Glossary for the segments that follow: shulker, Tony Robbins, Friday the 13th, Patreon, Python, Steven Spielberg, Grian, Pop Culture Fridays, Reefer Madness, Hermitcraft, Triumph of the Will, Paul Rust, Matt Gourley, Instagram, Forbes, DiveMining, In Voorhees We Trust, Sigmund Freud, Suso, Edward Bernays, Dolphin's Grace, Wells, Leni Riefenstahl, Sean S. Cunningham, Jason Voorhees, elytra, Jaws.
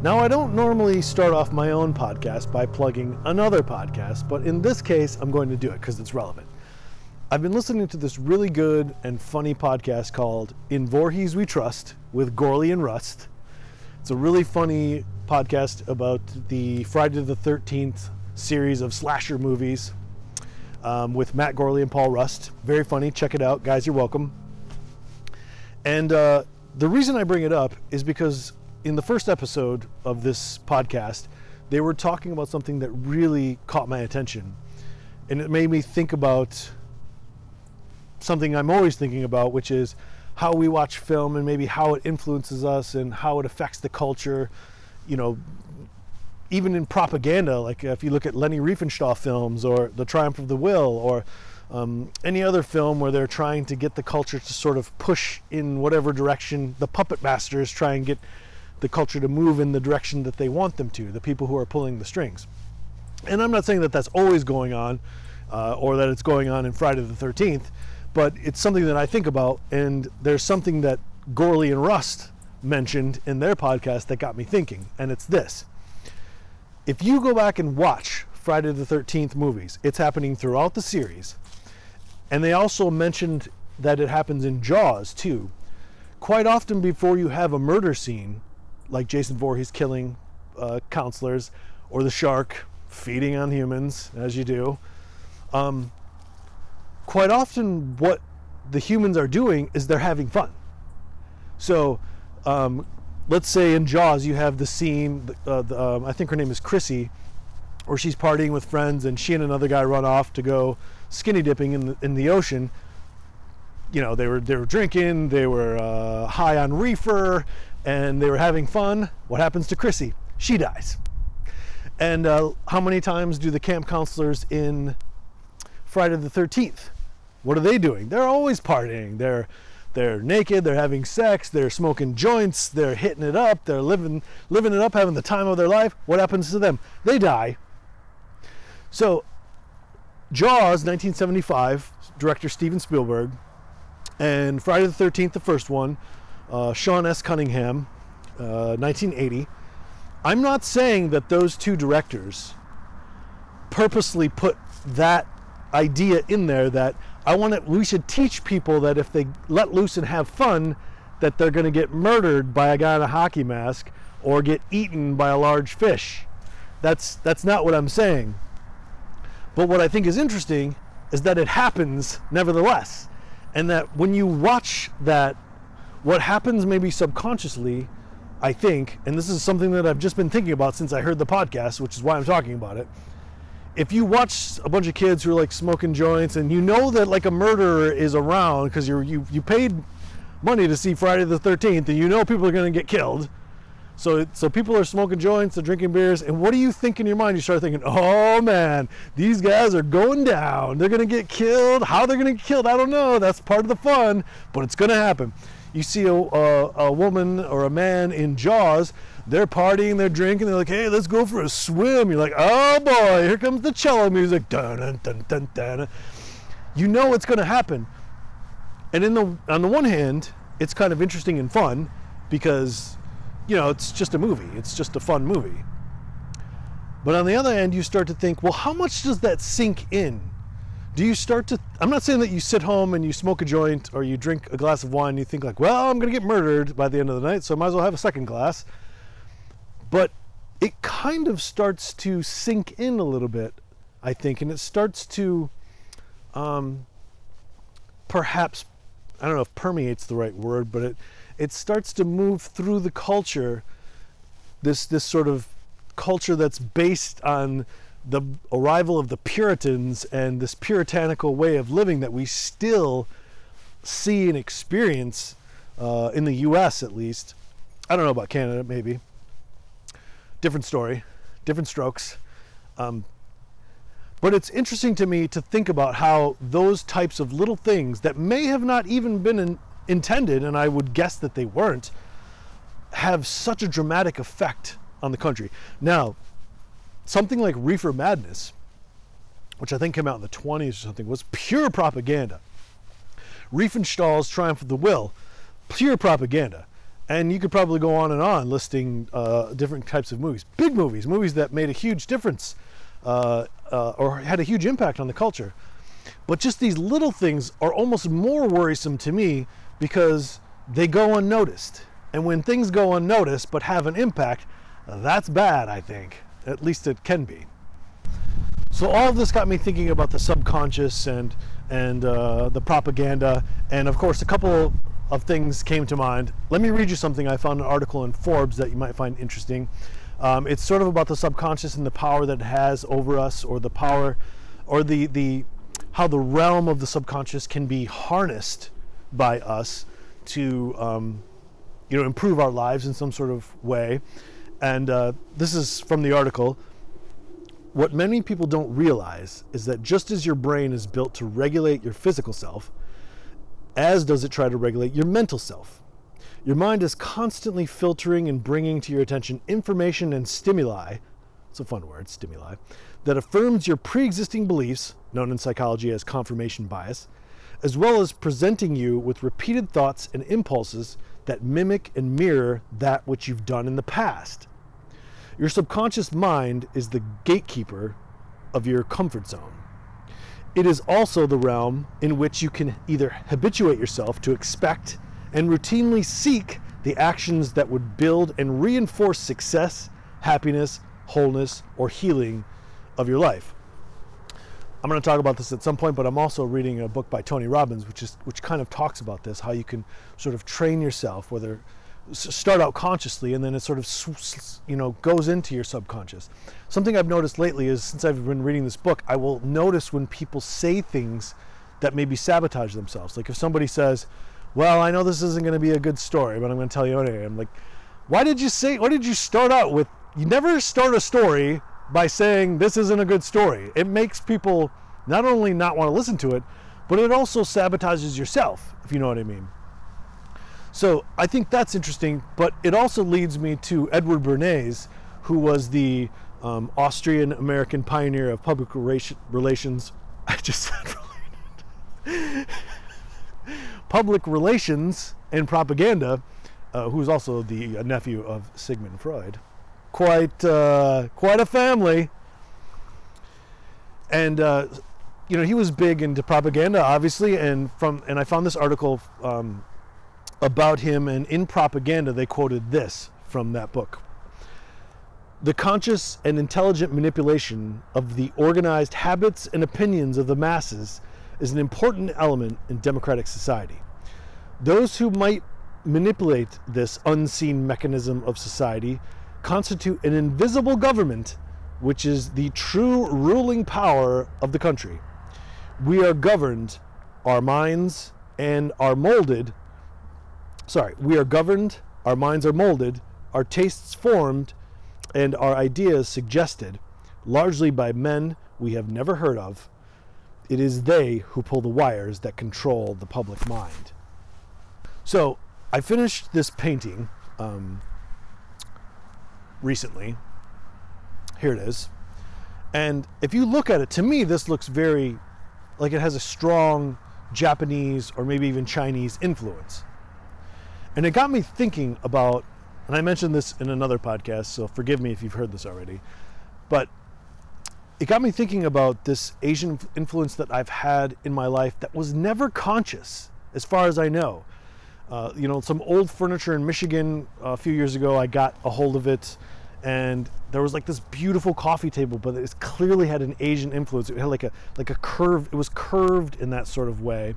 Now, I don't normally start off my own podcast by plugging another podcast, but in this case, I'm going to do it because it's relevant. I've been listening to this really good and funny podcast called In Voorhees We Trust with Gourley and Rust. It's a really funny podcast about the Friday the 13th series of slasher movies with Matt Gourley and Paul Rust. Very funny. Check it out. Guys, you're welcome. And the reason I bring it up is because in the first episode of this podcast, they were talking about something that really caught my attention. And it made me think about something I'm always thinking about, which is how we watch film and maybe how it influences us and how it affects the culture. You know, even in propaganda, like if you look at Leni Riefenstahl films or The Triumph of the Will or any other film where they're trying to get the culture to sort of push in whatever direction the puppet masters try and get the culture to move in the direction that they want them to, the people who are pulling the strings. And I'm not saying that that's always going on or that it's going on in Friday the 13th, but it's something that I think about, and there's something that Gourley and Rust mentioned in their podcast that got me thinking, and it's this. If you go back and watch Friday the 13th movies, it's happening throughout the series, and they also mentioned that it happens in Jaws too. Quite often before you have a murder scene, like Jason Voorhees killing counselors, or the shark feeding on humans, as you do. Quite often what the humans are doing is they're having fun. So let's say in Jaws you have the scene, I think her name is Chrissy, or she's partying with friends and she and another guy run off to go skinny dipping in the ocean. You know, they were drinking, they were high on reefer, and they were having fun. What happens to Chrissy? She dies. And how many times do the camp counselors in Friday the 13th? What are they doing? They're always partying. They're naked, they're having sex, they're smoking joints, they're hitting it up, they're living it up, having the time of their life. What happens to them? They die. So Jaws, 1975, director Steven Spielberg, and Friday the 13th, the first one, Sean S. Cunningham, 1980. I'm not saying that those two directors purposely put that idea in there that we should teach people that if they let loose and have fun, that they're going to get murdered by a guy in a hockey mask or get eaten by a large fish. That's not what I'm saying. But what I think is interesting is that it happens nevertheless, and that when you watch that, what happens maybe subconsciously, I think, and this is something that I've just been thinking about since I heard the podcast, which is why I'm talking about it. If you watch a bunch of kids who are like smoking joints and you know that like a murderer is around because you paid money to see Friday the 13th and you know people are going to get killed. So people are smoking joints, they're drinking beers, and what do you think in your mind? You start thinking, oh man, these guys are going down. They're going to get killed. How they're going to get killed, I don't know. That's part of the fun, but it's going to happen. You see a woman or a man in Jaws, they're partying, they're drinking, they're like, hey, let's go for a swim. You're like, oh boy, here comes the cello music. Dun, dun, dun, dun, dun. You know it's going to happen. And on the one hand, it's kind of interesting and fun because, you know, it's just a movie. It's just a fun movie. But on the other hand, you start to think, well, how much does that sink in? Do you start to, I'm not saying that you sit home and you smoke a joint or you drink a glass of wine and you think like, well, I'm going to get murdered by the end of the night, so I might as well have a second glass. But it kind of starts to sink in a little bit, I think, and it starts to perhaps, I don't know if permeates the right word, but it starts to move through the culture, this sort of culture that's based on the arrival of the Puritans and this puritanical way of living that we still see and experience in the US at least. I don't know about Canada, maybe. Different story, different strokes. But it's interesting to me to think about how those types of little things that may have not even been intended, and I would guess that they weren't, have such a dramatic effect on the country. Now, something like Reefer Madness, which I think came out in the 20s or something, was pure propaganda. Riefenstahl's Triumph of the Will, pure propaganda. And you could probably go on and on listing different types of movies. Big movies, movies that made a huge difference or had a huge impact on the culture. But just these little things are almost more worrisome to me because they go unnoticed. And when things go unnoticed but have an impact, that's bad, I think. At least it can be. So all of this got me thinking about the subconscious and the propaganda. And of course, a couple of things came to mind. Let me read you something. I found an article in Forbes that you might find interesting. It's sort of about the subconscious and the power that it has over us, or the power, or the how the realm of the subconscious can be harnessed by us to improve our lives in some sort of way. And this is from the article. What many people don't realize is that just as your brain is built to regulate your physical self, as does it try to regulate your mental self. Your mind is constantly filtering and bringing to your attention information and stimuli, it's a fun word, stimuli, that affirms your pre-existing beliefs, known in psychology as confirmation bias, as well as presenting you with repeated thoughts and impulses that mimic and mirror that which you've done in the past. Your subconscious mind is the gatekeeper of your comfort zone. It is also the realm in which you can either habituate yourself to expect and routinely seek the actions that would build and reinforce success, happiness, wholeness, or healing of your life. I'm going to talk about this at some point, but I'm also reading a book by Tony Robbins, which kind of talks about this, how you can sort of train yourself, whether start out consciously and then it sort of goes into your subconscious. Something I've noticed lately is, since I've been reading this book, I will notice when people say things that maybe sabotage themselves. Like if somebody says, well, I know this isn't going to be a good story, but I'm going to tell you anyway. I'm like, why did you start out with? You never start a story by saying this isn't a good story. It makes people not only not want to listen to it, but it also sabotages yourself, if you know what I mean. So I think that's interesting, but it also leads me to Edward Bernays, who was the Austrian-American pioneer of public relations. I just said related. Public relations and propaganda, who's also the nephew of Sigmund Freud. Quite a family. And he was big into propaganda, obviously. And I found this article about him, and in propaganda they quoted this from that book. The conscious and intelligent manipulation of the organized habits and opinions of the masses is an important element in democratic society. Those who might manipulate this unseen mechanism of society constitute an invisible government, which is the true ruling power of the country. We are governed, our minds and are molded. Sorry, we are governed, our minds are molded, our tastes formed, and our ideas suggested, largely by men we have never heard of. It is they who pull the wires that control the public mind. So I finished this painting recently. Here it is. And if you look at it, to me, this looks very, like it has a strong Japanese or maybe even Chinese influence. And it got me thinking about, and I mentioned this in another podcast, so forgive me if you've heard this already, but it got me thinking about this Asian influence that I've had in my life that was never conscious, as far as I know. Some old furniture in Michigan a few years ago, I got a hold of it, and there was like this beautiful coffee table, but it clearly had an Asian influence. It had like a curve, it was curved in that sort of way.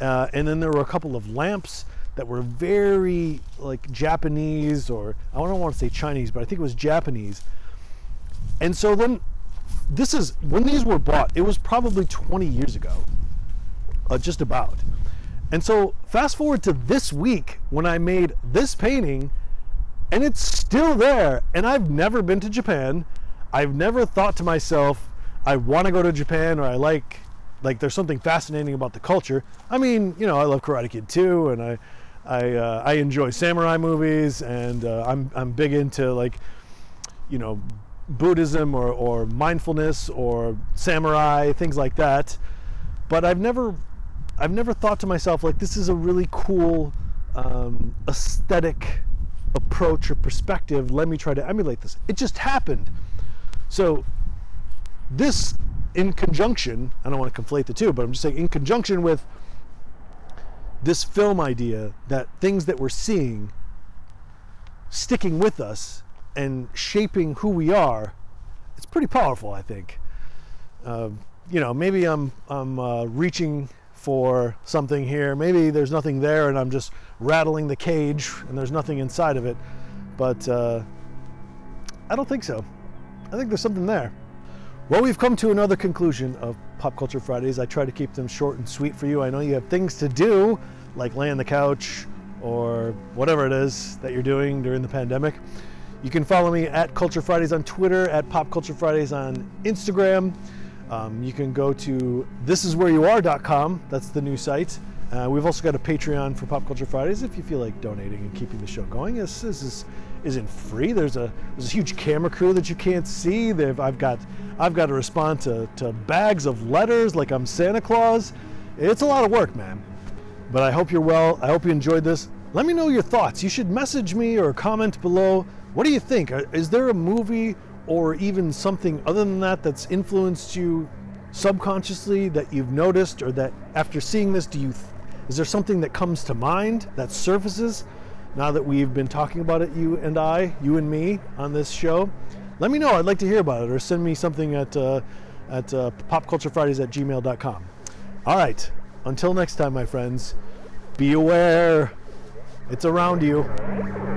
And then there were a couple of lamps that were very like Japanese, or I don't want to say Chinese, but I think it was Japanese. And so then this is, when these were bought, it was probably 20 years ago, just about. And so fast forward to this week when I made this painting, and it's still there. And I've never been to Japan. I've never thought to myself, I want to go to Japan, or I like there's something fascinating about the culture. I mean, I love Karate Kid 2, and I enjoy samurai movies, and I'm big into Buddhism or mindfulness or samurai, things like that. But I've never thought to myself, like, this is a really cool aesthetic approach or perspective. Let me try to emulate this. It just happened. So this, in conjunction, I don't want to conflate the two, but I'm just saying in conjunction with this film idea, that things that we're seeing sticking with us and shaping who we are, it's pretty powerful, I think. You know, maybe I'm reaching for something here. Maybe there's nothing there and I'm just rattling the cage and there's nothing inside of it. But I don't think so. I think there's something there. Well, we've come to another conclusion of Pop Culture Fridays. I try to keep them short and sweet for you. I know you have things to do, like lay on the couch or whatever it is that you're doing during the pandemic. You can follow me at Culture Fridays on Twitter, at Pop Culture Fridays on Instagram. You can go to thisiswhereyouare.com. That's the new site. We've also got a Patreon for Pop Culture Fridays if you feel like donating and keeping the show going. This isn't free. There's a huge camera crew that you can't see. I've got to respond to bags of letters like I'm Santa Claus. It's a lot of work, man. But I hope you're well. I hope you enjoyed this. Let me know your thoughts. You should message me or comment below. What do you think? Is there a movie or even something other than that that's influenced you subconsciously that you've noticed, or that after seeing this, is there something that comes to mind that surfaces now that we've been talking about it, you and me on this show? Let me know. I'd like to hear about it, or send me something at popculturefridays@gmail.com. All right. Until next time, my friends, be aware. It's around you.